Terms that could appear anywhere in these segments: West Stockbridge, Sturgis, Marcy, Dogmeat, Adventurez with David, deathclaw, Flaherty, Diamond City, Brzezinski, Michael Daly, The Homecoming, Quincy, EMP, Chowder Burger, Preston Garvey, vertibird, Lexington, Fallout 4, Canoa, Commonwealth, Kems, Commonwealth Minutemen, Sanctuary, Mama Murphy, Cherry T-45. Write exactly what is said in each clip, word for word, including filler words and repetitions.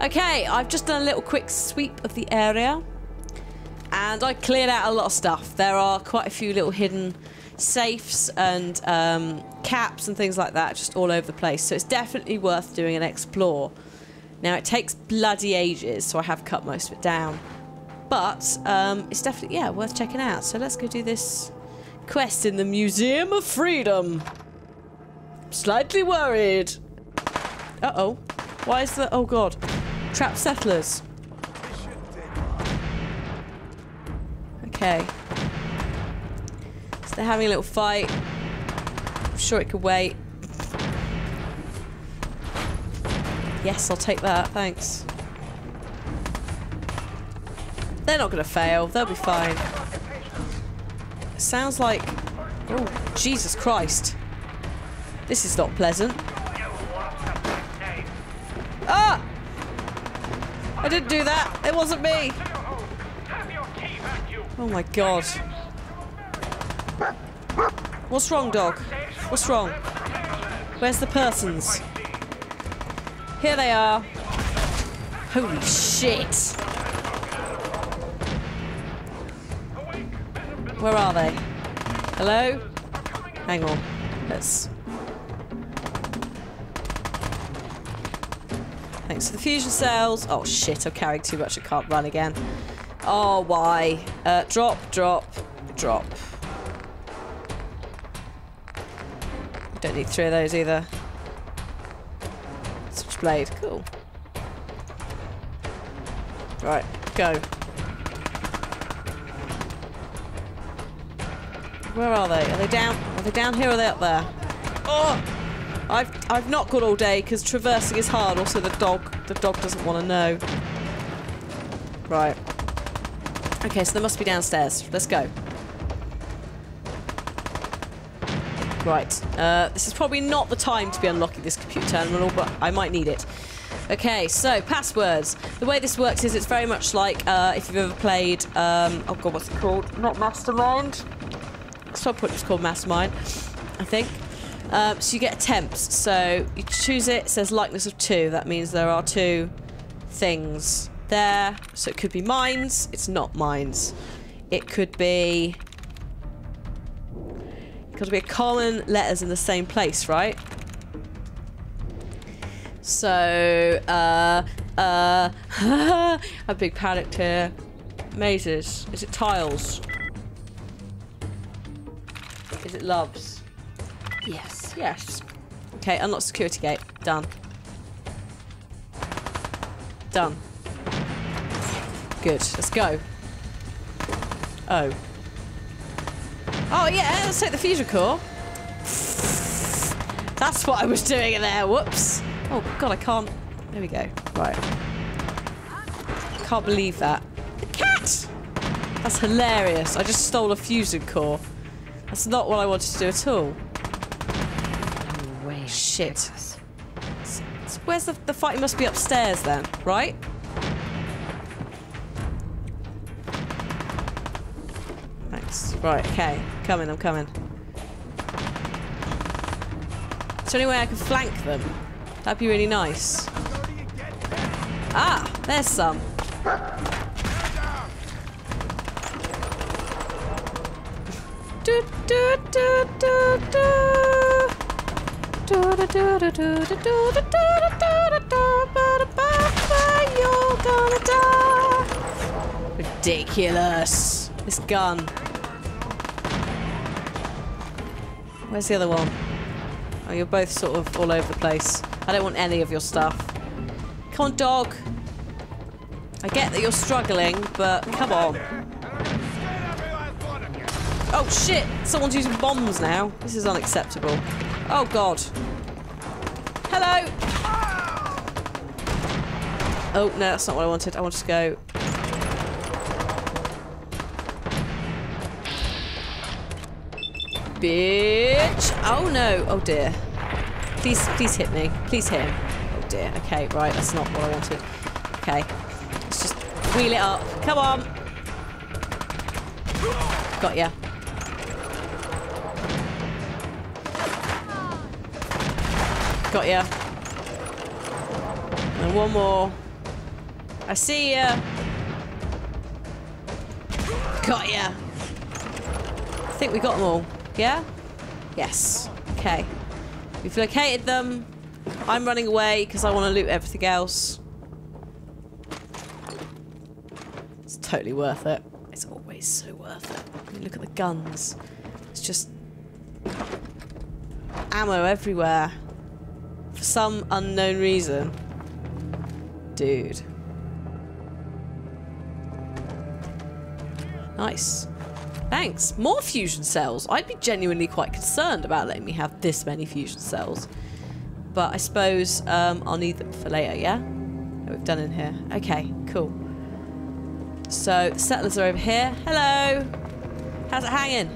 Okay, I've just done a little quick sweep of the area. And I cleared out a lot of stuff. There are quite a few little hidden safes and um, caps and things like that just all over the place. So it's definitely worth doing an explore. Now, it takes bloody ages, so I have cut most of it down. But um, it's definitely, yeah, worth checking out. So let's go do this quest in the Museum of Freedom. Slightly worried. Uh-oh. Why is the... Oh, God. Trap settlers. Okay. So they're having a little fight. I'm sure it could wait. Yes, I'll take that. Thanks. They're not going to fail. They'll be fine. Sounds like... Oh, Jesus Christ. This is not pleasant. Ah! I didn't do that. It wasn't me. Oh, my God. What's wrong, dog? What's wrong? Where's the persons? Here they are. Holy shit. Where are they? Hello? Hang on. Let's... Thanks for the fusion cells. Oh shit, I'm carrying too much. I can't run again. Oh, why? Uh, drop, drop, drop. Don't need three of those either. Switchblade. Cool. Right, go. Where are they? Are they down? Are they down here or are they up there? Oh! I've I've not got all day because traversing is hard. Also, the dog the dog doesn't want to know. Right. Okay, so they must be downstairs. Let's go. Right. Uh, this is probably not the time to be unlocking this computer terminal, but I might need it. Okay, so passwords. The way this works is it's very much like uh, if you've ever played. Um, oh God, what's it called? Not Mastermind. Some point it's called Mastermind, I think. Um, so you get attempts. So you choose it. It says likeness of two. That means there are two things there. So it could be mines. It's not mines. It could be... It's got to be common letters in the same place, right? So, uh, uh, a big panic here. Mazes. Is it tiles? Is it loves? Yes. Yes. Okay, unlock security gate. Done. Done. Good. Let's go. Oh. Oh, yeah, let's take the fusion core. That's what I was doing in there. Whoops. Oh, God, I can't. There we go. Right. I can't believe that. The cat! That's hilarious. I just stole a fusion core. That's not what I wanted to do at all. No way. Shit. So where's the, the fight? It must be upstairs then, right? Thanks. Right, okay. Coming, I'm coming. Is there any way I can flank them? That'd be really nice. Ah, there's some. Do, do, do, do, do. Do, do, do, do, do, do, do, do, do, do, do, but you're gonna die. Ridiculous. This gun. Where's the other one? Oh, you're both sort of all over the place. I don't want any of your stuff. Come on, dog. I get that you're struggling, but come on. Oh shit! Someone's using bombs now. This is unacceptable. Oh God. Hello! Oh no, that's not what I wanted. I wanted to go... Bitch! Oh no! Oh dear. Please, please hit me. Please hit him. Oh dear. Okay, right, that's not what I wanted. Okay. Let's just wheel it up. Come on! Got ya. Got ya. And one more. I see ya. Got ya. I think we got them all. Yeah? Yes. Okay. We've located them. I'm running away because I want to loot everything else. It's totally worth it. It's always so worth it. Look at the guns. It's just ammo everywhere. For some unknown reason. Dude. Nice. Thanks. More fusion cells. I'd be genuinely quite concerned about letting me have this many fusion cells. But I suppose um, I'll need them for later, yeah? What we've done in here. Okay, cool. So, the settlers are over here. Hello! How's it hanging?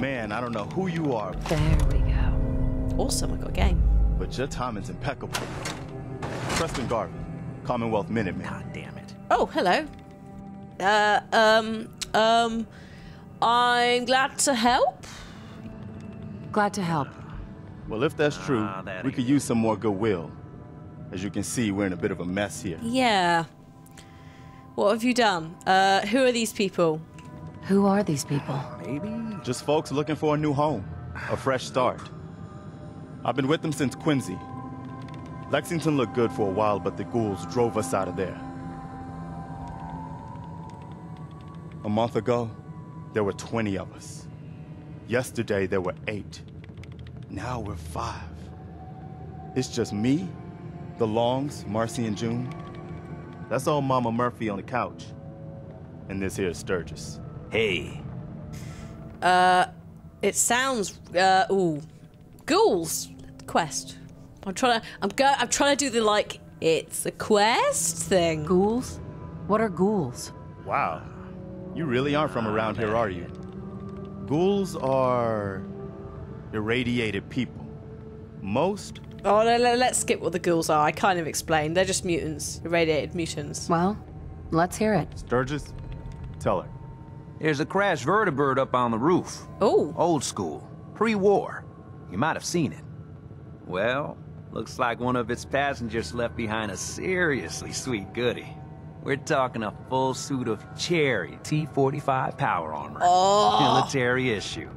Man, I don't know who you are. There we go. Awesome, I got a game. But your timing's impeccable. Preston Garvey, Commonwealth Minutemen. God damn it. Oh, hello. Uh, um, um, I'm glad to help. Glad to help. Well, if that's true, ah, that we could use some more goodwill. As you can see, we're in a bit of a mess here. Yeah. What have you done? Uh, who are these people? Who are these people? Maybe? Just folks looking for a new home. A fresh start. I've been with them since Quincy. Lexington looked good for a while, but the ghouls drove us out of there. A month ago, there were twenty of us. Yesterday, there were eight. Now we're five. It's just me, the Longs, Marcy and June. That's all Mama Murphy on the couch. And this here's Sturgis. Hey. Uh, it sounds, uh, ooh. Ghouls quest. I'm trying to, I'm go, I'm trying to do the, like, it's a quest thing. Ghouls? What are ghouls? Wow. You really aren't from around here, are you? Ghouls are irradiated people. Most... Oh, no, no, let's skip what the ghouls are. I kind of explained. They're just mutants. Irradiated mutants. Well, let's hear it. Sturgis, tell her. There's a crashed vertibird up on the roof. Oh. Old school. Pre-war. You might have seen it. Well, looks like one of its passengers left behind a seriously sweet goodie. We're talking a full suit of Cherry T forty-five power armor. Oh. Military issue.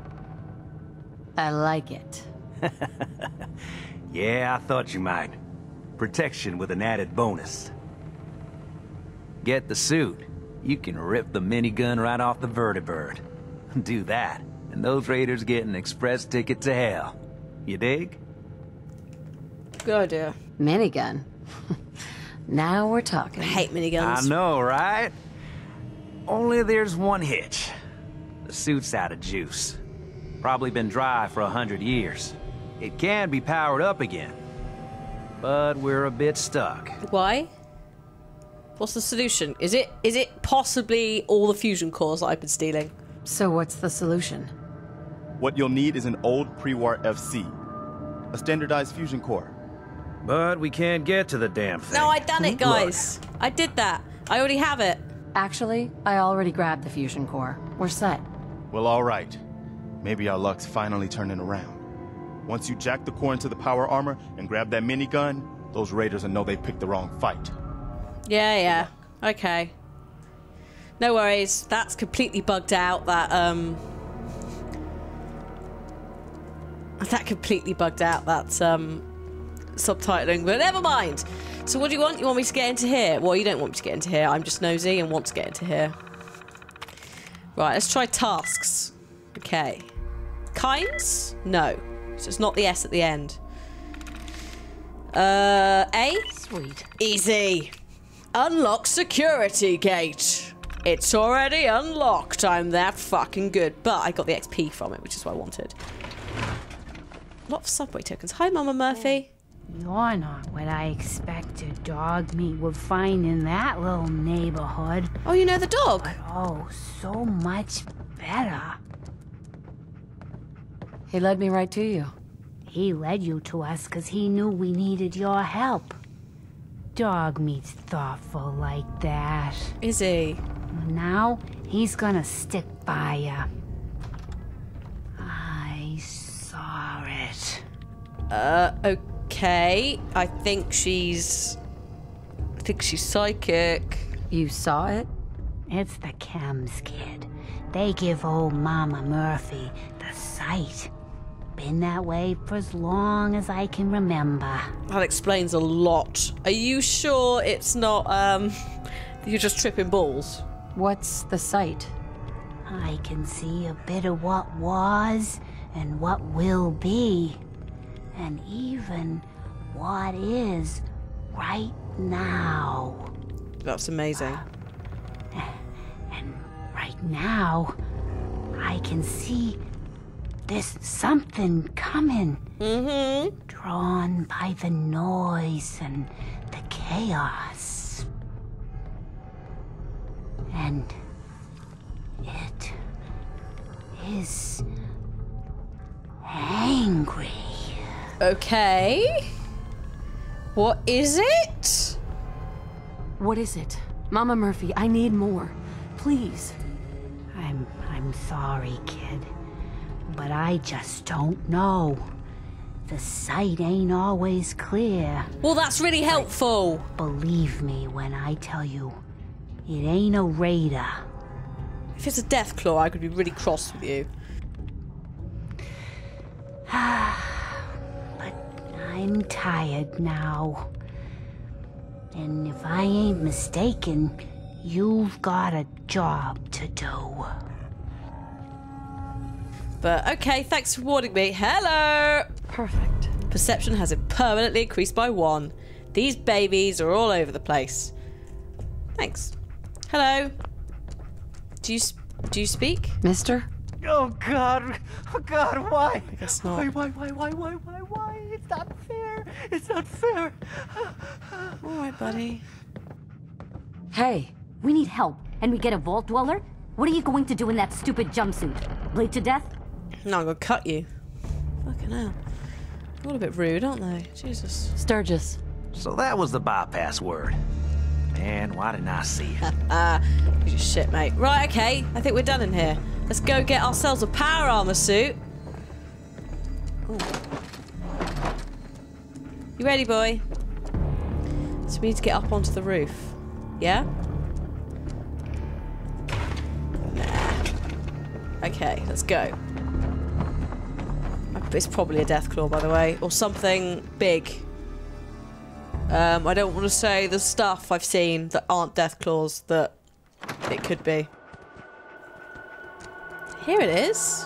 I like it. Yeah, I thought you might. Protection with an added bonus. Get the suit. You can rip the minigun right off the vertibird. Do that, and those raiders get an express ticket to hell. You dig? Good idea. Minigun. Now we're talking. I hate miniguns. I know, right? Only there's one hitch. The suit's out of juice. Probably been dry for a hundred years. It can be powered up again. But we're a bit stuck. Why? What's the solution? Is it is it possibly all the fusion cores that I've been stealing? So what's the solution? What you'll need is an old pre-war F C. A standardized fusion core. But we can't get to the damn thing. No, I done it, guys. Look. I did that. I already have it. Actually, I already grabbed the fusion core. We're set. Well, all right. Maybe our luck's finally turning around. Once you jack the core into the power armor and grab that minigun, those raiders will know they picked the wrong fight. Yeah, yeah. Okay. No worries. That's completely bugged out. That, um... That completely bugged out. That's, um... subtitling, but never mind. So what do you want? You want me to get into here? Well, you don't want me to get into here. I'm just nosy and want to get into here. Right, let's try tasks. Okay. Kinds? No. So it's not the S at the end. Uh, A? Sweet. Easy. Unlock security gate. It's already unlocked. I'm that fucking good. But I got the X P from it, which is what I wanted. A lot of subway tokens. Hi, Mama Murphy. You're not what I expected Dogmeat would find in that little neighborhood. Oh, you know the dog? But, oh, so much better. He led me right to you. He led you to us because he knew we needed your help. Dogmeat's thoughtful like that. Is he? Now he's gonna stick by you. I saw it. Uh, okay. Okay, I think she's... I think she's psychic. You saw it? It's the Kems, kid. They give old Mama Murphy the sight. Been that way for as long as I can remember. That explains a lot. Are you sure it's not, um, you're just tripping balls? What's the sight? I can see a bit of what was and what will be, and even what is right now. That's amazing. Uh, and right now, I can see this something coming, mm-hmm. drawn by the noise and the chaos. And it is angry. Okay. What is it? What is it? Mama Murphy, I need more. Please. I'm I'm sorry, kid. But I just don't know. The sight ain't always clear. Well, that's really helpful. But believe me when I tell you, it ain't a radar. If it's a deathclaw, I could be really cross with you. But I'm tired now. And if I ain't mistaken, you've got a job to do. But okay, thanks for warning me. Hello! Perfect. Perception has it permanently increased by one. These babies are all over the place. Thanks. Hello. Do you do you speak, Mister? Oh God! Oh God! Why? I guess not. Why? Why? Why? Why? Why? Why? Why? It's not fair! It's not fair! All right, buddy. Hey, we need help, and we get a vault dweller. What are you going to do in that stupid jumpsuit? Bleed to death? No, I'm gonna cut you. Fucking hell! They're all a bit rude, aren't they? Jesus. Sturgis. So that was the bypass word. Man, why didn't I see it? Ah, you shit, mate. Right, okay. I think we're done in here. Let's go get ourselves a power armor suit. Ooh. You ready, boy? So we need to get up onto the roof. Yeah? Nah. Okay, let's go. It's probably a deathclaw, by the way, or something big. Um, I don't want to say the stuff I've seen that aren't deathclaws that it could be. Here it is.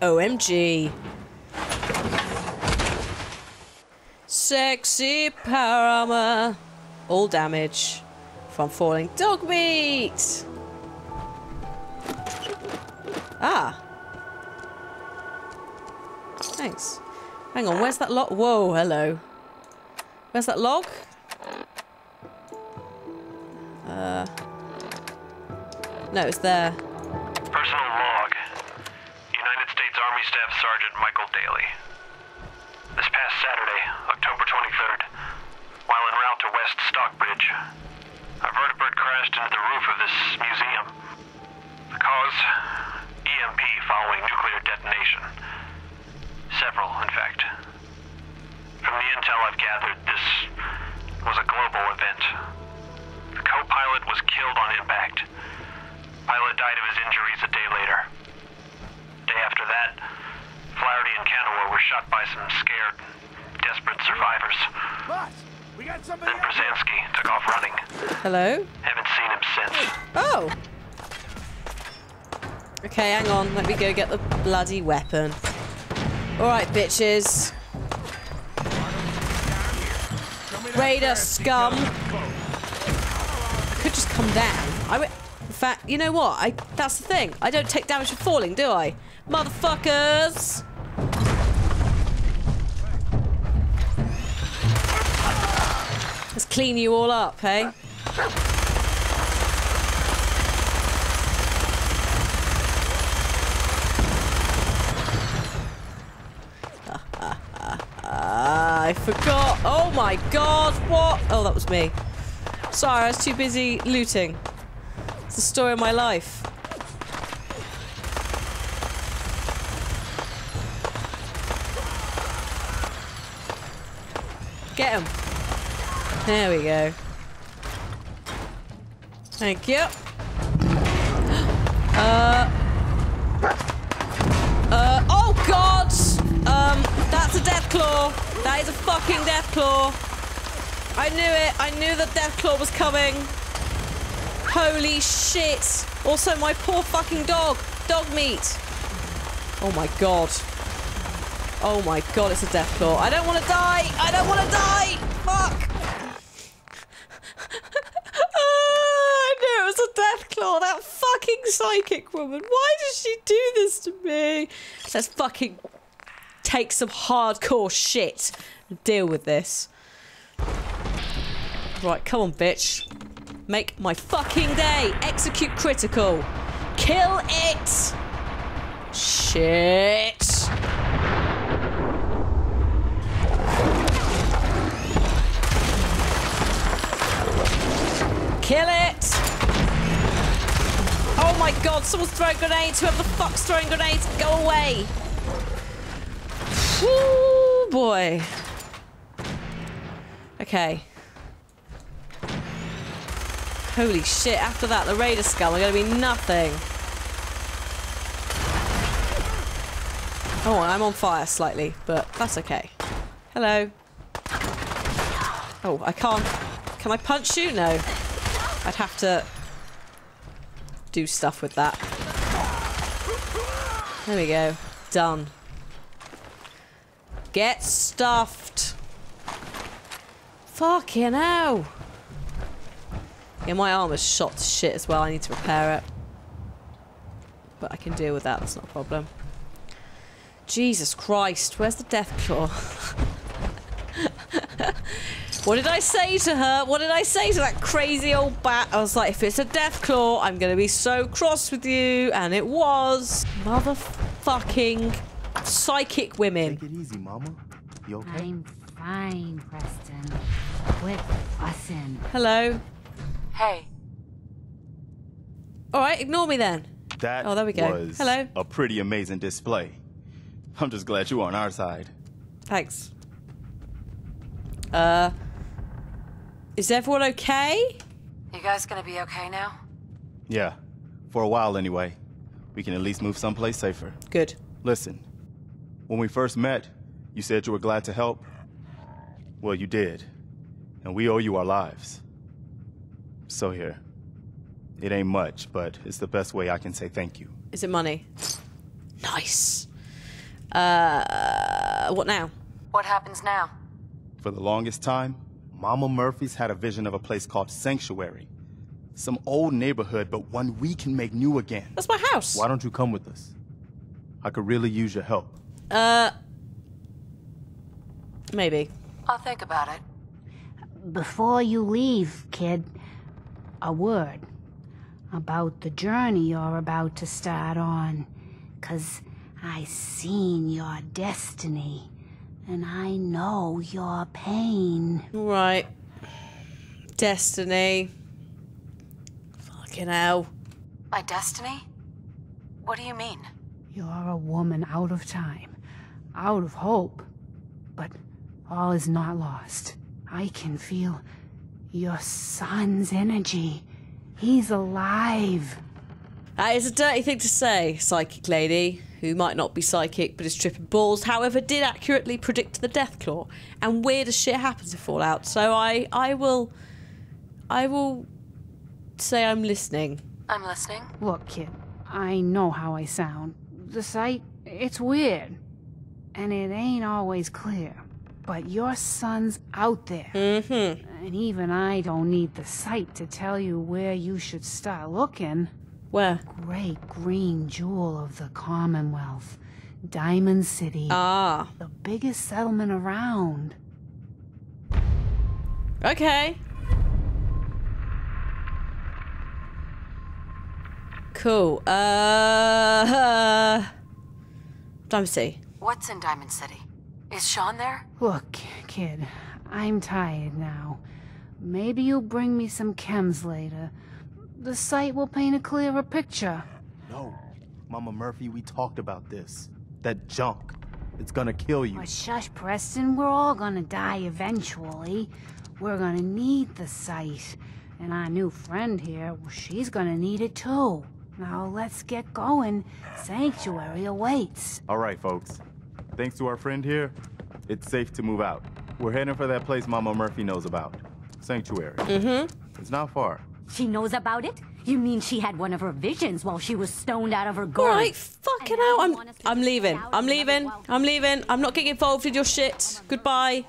O M G. Sexy power armor. All damage from falling dogmeat. Ah. Thanks. Hang on, where's that log? Whoa, hello. Where's that log? Uh. No, it's there. Personal log. United States Army Staff Sergeant Michael Daly. This past Saturday, October twenty-third, while en route to West Stockbridge, a vertibird crashed into the roof of this museum. The cause? E M P following nuclear detonation. Several, in fact. From the intel I've gathered, this was a global event. The co-pilot was killed on impact. Pilot died of his injuries a day later. Day after that, Flaherty and Canoa were shot by some scared, desperate survivors. Boss, we got somebody. Then Brzezinski took off running. Hello? Haven't seen him since. Oh! Okay, hang on. Let me go get the bloody weapon. Alright, bitches. Raider scum. I could just come down. I would, in fact, you know what? I, that's the thing. I don't take damage from falling, do I? Motherfuckers! Let's clean you all up, hey? I forgot. Oh my God, what? Oh, that was me. Sorry, I was too busy looting. It's the story of my life. Get him. There we go. Thank you. Uh. Uh. Oh God. Um. That's a deathclaw. That is a fucking deathclaw. I knew it. I knew that deathclaw was coming. Holy shit. Also, my poor fucking dog. Dogmeat. Oh my God. Oh my God. It's a deathclaw. I don't want to die. I don't want to die. Fuck. Deathclaw, that fucking psychic woman. Why does she do this to me? Let's fucking take some hardcore shit and deal with this. Right, come on, bitch. Make my fucking day. Execute critical. Kill it. Shit. Kill it. Oh my God, someone's throwing grenades. Whoever the fuck's throwing grenades, go away. Oh boy. Okay. Holy shit, after that, the Raider Skull are gonna be nothing. Oh, I'm on fire slightly, but that's okay. Hello. Oh, I can't. Can I punch you? No. I'd have to do stuff with that. There we go. Done. Get stuffed. Fucking hell. Yeah, my arm is shot to shit as well. I need to repair it. But I can deal with that. That's not a problem. Jesus Christ. Where's the deathclaw? What did I say to her? What did I say to that crazy old bat? I was like, if it's a deathclaw, I'm going to be so cross with you. And it was. Motherfucking psychic women. Take it easy, Mama. You okay? I'm fine, Preston. Quit fussing. Hello. Hey. All right, ignore me then. That oh, there we go. Was Hello. A pretty amazing display. I'm just glad you were on our side. Thanks. Uh... Is everyone okay? You guys gonna be okay now? Yeah. For a while, anyway. We can at least move someplace safer. Good. Listen, when we first met, you said you were glad to help. Well, you did. And we owe you our lives. So here. It ain't much, but it's the best way I can say thank you. Is it money? Nice. Uh... What now? What happens now? For the longest time, Mama Murphy's had a vision of a place called Sanctuary. Some old neighborhood, but one we can make new again. That's my house. Why don't you come with us? I could really use your help. Uh, maybe. I'll think about it. Before you leave, kid, a word about the journey you're about to start on. 'Cause I seen your destiny. And I know your pain. Right. Destiny. Fucking hell. My destiny? What do you mean? You're a woman out of time, out of hope. But all is not lost. I can feel your son's energy. He's alive. That is a dirty thing to say, psychic lady, who might not be psychic but is tripping balls, however did accurately predict the deathclaw, and weird as shit happens to Fallout, so I I will I will say I'm listening. I'm listening. Look, kid, I know how I sound. The sight, it's weird and it ain't always clear, but your son's out there. Mm-hmm. And even I don't need the sight to tell you where you should start looking. Where? Great green jewel of the Commonwealth. Diamond City. Ah. The biggest settlement around. Okay. Cool. Uh, uh Diamond City. What's in Diamond City? Is Sean there? Look, kid, I'm tired now. Maybe you'll bring me some chems later. The site will paint a clearer picture. No, Mama Murphy, we talked about this. That junk. It's gonna kill you. Oh, shush, Preston. We're all gonna die eventually. We're gonna need the site. And our new friend here, well, she's gonna need it too. Now let's get going. Sanctuary awaits. All right, folks. Thanks to our friend here, it's safe to move out. We're heading for that place Mama Murphy knows about. Sanctuary. Mm-hmm. It's not far. She knows about it? You mean she had one of her visions while she was stoned out of her gourd? Right, fucking hell. I'm, I'm leaving. I'm leaving. I'm leaving. I'm not getting involved with your shit. Goodbye.